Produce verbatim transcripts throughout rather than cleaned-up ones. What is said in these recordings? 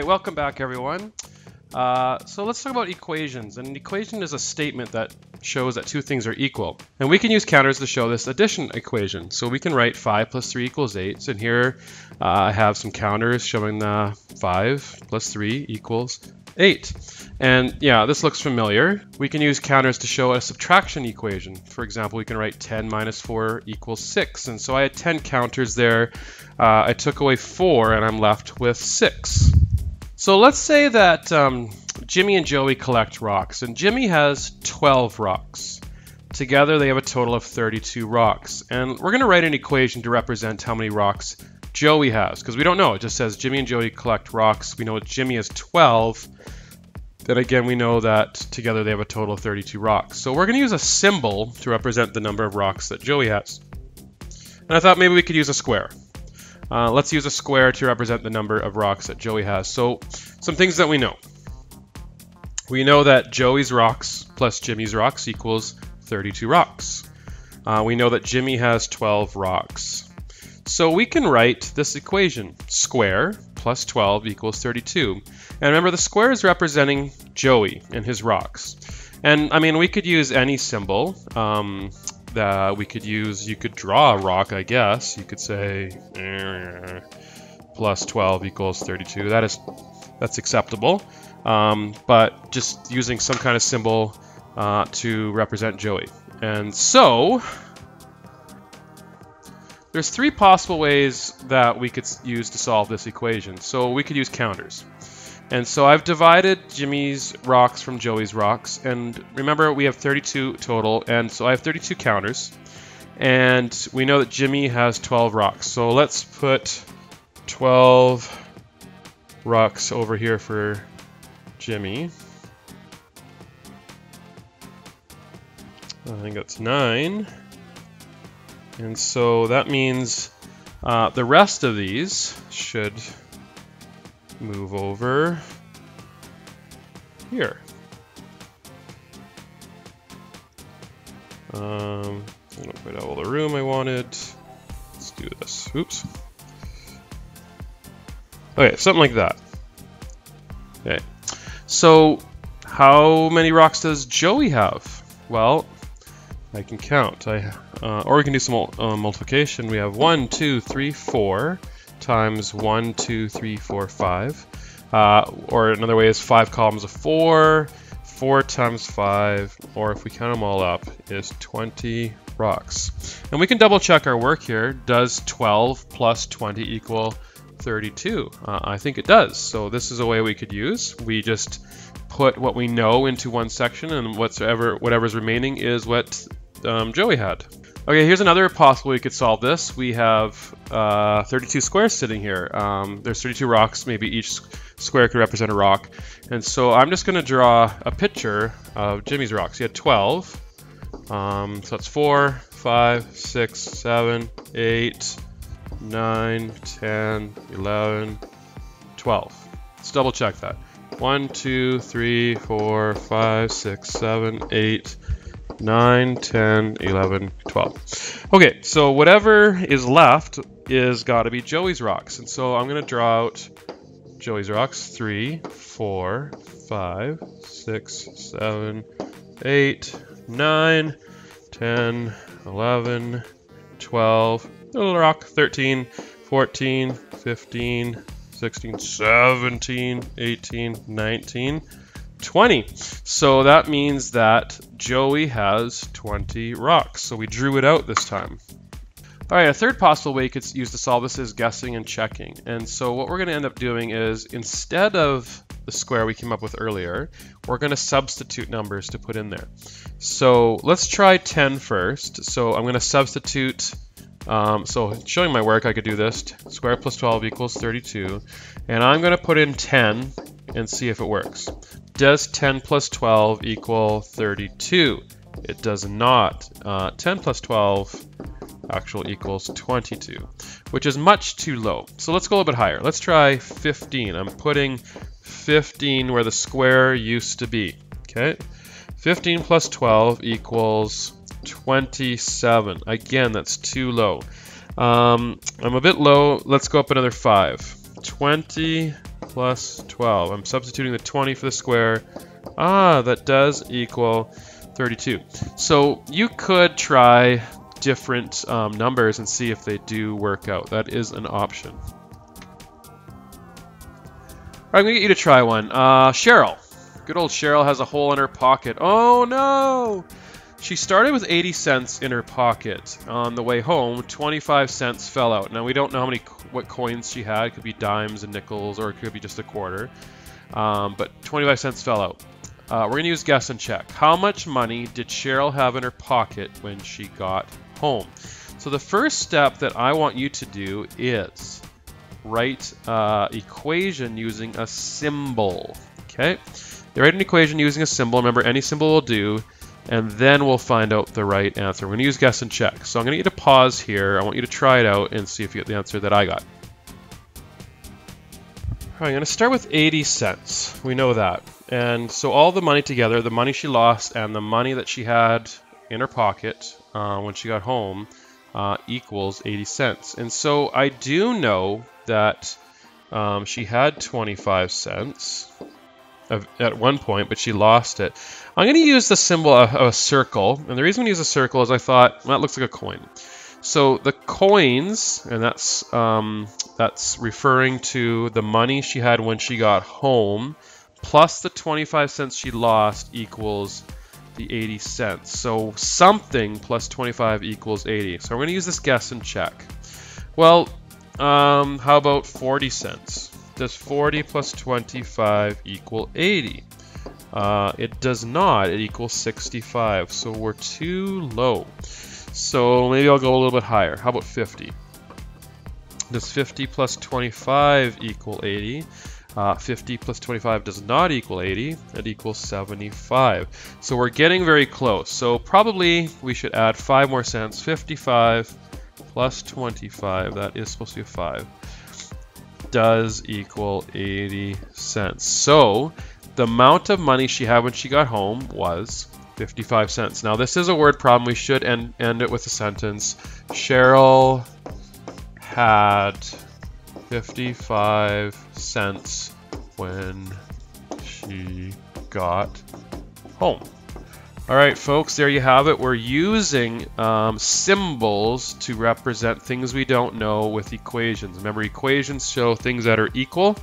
right, welcome back everyone. Uh, so let's talk about equations. And an equation is a statement that shows that two things are equal. And we can use counters to show this addition equation. So we can write five plus three equals eight. And here uh, I have some counters showing the five plus three equals eight. And yeah, this looks familiar. We can use counters to show a subtraction equation. For example, we can write ten minus four equals six. And so I had ten counters there. Uh, I took away four and I'm left with six. So let's say that um, Jimmy and Joey collect rocks, and Jimmy has twelve rocks. Together they have a total of thirty-two rocks, and we're going to write an equation to represent how many rocks Joey has, because we don't know. It just says Jimmy and Joey collect rocks. We know Jimmy has twelve, then again we know that together they have a total of thirty-two rocks. So we're going to use a symbol to represent the number of rocks that Joey has, and I thought maybe we could use a square. Uh, let's use a square to represent the number of rocks that Joey has. So some things that we know. We know that Joey's rocks plus Jimmy's rocks equals thirty-two rocks. Uh, we know that Jimmy has twelve rocks. So we can write this equation, square plus twelve equals thirty-two. And remember, the square is representing Joey and his rocks. And I mean, we could use any symbol. Um, that we could use, you could draw a rock, I guess. You could say eh, plus twelve equals thirty-two. That is, that's acceptable. Um, but just using some kind of symbol uh, to represent Joey. And so there's three possible ways that we could use to solve this equation. So we could use counters. And so I've divided Jimmy's rocks from Joey's rocks. And remember, we have thirty-two total. And so I have thirty-two counters. And we know that Jimmy has twelve rocks. So let's put twelve rocks over here for Jimmy. I think that's nine. And so that means uh, the rest of these should move over here. Um, I don't quite have all the room I wanted. Let's do this. Oops. Okay, something like that. Okay. So, how many rocks does Joey have? Well, I can count. I uh, or we can do some uh, multiplication. We have one, two, three, four. Times one, two, three, four, five. Uh, or another way is five columns of four, four times five, or if we count them all up, is twenty rocks. And we can double check our work here. Does twelve plus twenty equal thirty-two? Uh, I think it does. So this is a way we could use. We just put what we know into one section, and whatsoever, whatever's remaining is what um, Joey had. Okay, here's another possible way we could solve this. We have uh, thirty-two squares sitting here. Um, there's thirty-two rocks. Maybe each square could represent a rock. And so I'm just going to draw a picture of Jimmy's rocks. He had twelve. Um, so that's four, five, six, seven, eight, nine, ten, eleven, twelve. Let's double check that. one, two, three, four, five, six, seven, eight, nine, ten, eleven, twelve. Okay, so whatever is left is got to be Joey's rocks. And so I'm going to draw out Joey's rocks. three, four, five, six, seven, eight, nine, ten, eleven, twelve, little rock, thirteen, fourteen, fifteen, sixteen, seventeen, eighteen, nineteen, twenty. So that means that Joey has twenty rocks. So we drew it out this time. All right, a third possible way you could use to solve this is guessing and checking. And so what we're going to end up doing is, instead of the square we came up with earlier, we're going to substitute numbers to put in there. So let's try ten first. So I'm going to substitute. Um, so showing my work, I could do this. Square plus twelve equals thirty-two. And I'm going to put in ten and see if it works. Does ten plus twelve equal thirty-two? It does not. Uh, ten plus twelve actually equals twenty-two, which is much too low. So let's go a little bit higher. Let's try fifteen. I'm putting fifteen where the square used to be. Okay. fifteen plus twelve equals twenty-seven. Again, that's too low. Um, I'm a bit low. Let's go up another five. twenty-seven. plus twelve. I'm substituting the twenty for the square. Ah, that does equal thirty-two. So you could try different um, numbers and see if they do work out. That is an option. All right, I'm going to get you to try one. Uh, Cheryl. Good old Cheryl has a hole in her pocket. Oh, no! She started with eighty cents in her pocket. On the way home, twenty-five cents fell out. Now, we don't know how many what coins she had. It could be dimes and nickels, or it could be just a quarter. Um, but twenty-five cents fell out. Uh, we're going to use guess and check. How much money did Cheryl have in her pocket when she got home? So the first step that I want you to do is write uh, equation using a symbol. Okay? You write an equation using a symbol. Remember, any symbol will do. And then we'll find out the right answer. We're going to use guess and check. So I'm going to get you to pause here. I want you to try it out and see if you get the answer that I got. All right, I'm going to start with eighty cents. We know that. And so all the money together, the money she lost and the money that she had in her pocket uh, when she got home uh, equals eighty cents. And so I do know that um, she had twenty-five cents. At one point, but she lost it. I'm going to use the symbol of a circle, and the reason we use a circle is I thought, well, that looks like a coin. So the coins, and that's um, that's referring to the money she had when she got home, plus the twenty-five cents she lost equals the eighty cents. So something plus twenty-five equals eighty. So I'm going to use this guess and check. Well, um, how about forty cents? Does forty plus twenty-five equal eighty? Uh, it does not. It equals sixty-five. So we're too low. So maybe I'll go a little bit higher. How about fifty? Does fifty plus twenty-five equal eighty? Uh, fifty plus twenty-five does not equal eighty. It equals seventy-five. So we're getting very close. So probably we should add five more cents. fifty-five plus twenty-five. That is supposed to be a five. Does equal eighty cents. So the amount of money she had when she got home was fifty-five cents. Now this is a word problem. We should end, end it with a sentence. Cheryl had fifty-five cents when she got home. All right, folks, there you have it. We're using um, symbols to represent things we don't know with equations. Remember, equations show things that are equal,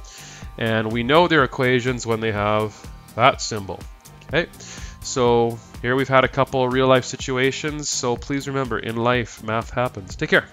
and we know they're equations when they have that symbol. Okay, so here we've had a couple of real-life situations, so please remember, in life, math happens. Take care.